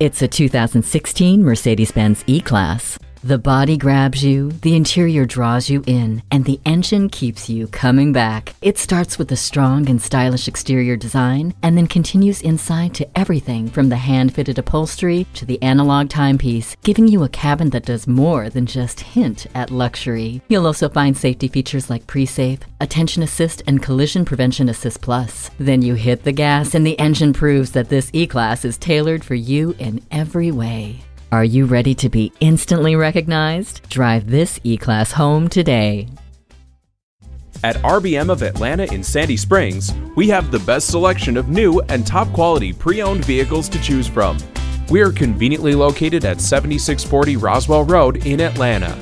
It's a 2016 Mercedes-Benz E-Class. The body grabs you, the interior draws you in, and the engine keeps you coming back. It starts with a strong and stylish exterior design and then continues inside to everything from the hand-fitted upholstery to the analog timepiece, giving you a cabin that does more than just hint at luxury. You'll also find safety features like Pre-Safe, Attention Assist, and Collision Prevention Assist Plus. Then you hit the gas and the engine proves that this E-Class is tailored for you in every way. Are you ready to be instantly recognized? Drive this E-Class home today. At RBM of Atlanta in Sandy Springs, we have the best selection of new and top quality pre-owned vehicles to choose from. We are conveniently located at 7640 Roswell Road in Atlanta.